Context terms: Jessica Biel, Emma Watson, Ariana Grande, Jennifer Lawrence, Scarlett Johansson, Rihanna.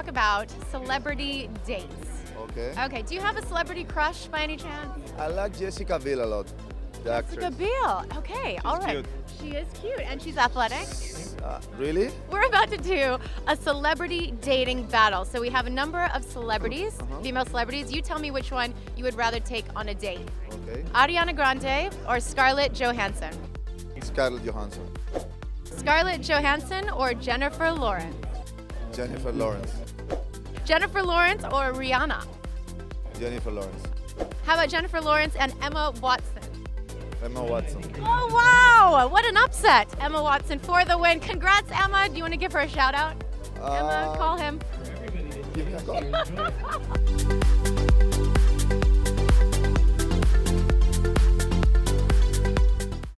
talk about celebrity dates. Okay. Okay, do you have a celebrity crush by any chance? I like Jessica Biel a lot. Jessica Biel. Okay, all right. She is cute and she's athletic. Really? We're about to do a celebrity dating battle. So we have a number of celebrities, female celebrities. You tell me which one you would rather take on a date. Okay. Ariana Grande or Scarlett Johansson? Scarlett Johansson. Scarlett Johansson or Jennifer Lawrence? Jennifer Lawrence. Jennifer Lawrence or Rihanna? Jennifer Lawrence. How about Jennifer Lawrence and Emma Watson? Emma Watson. Oh, wow! What an upset! Emma Watson for the win. Congrats, Emma. Do you want to give her a shout out? Emma, call him. Give me a call.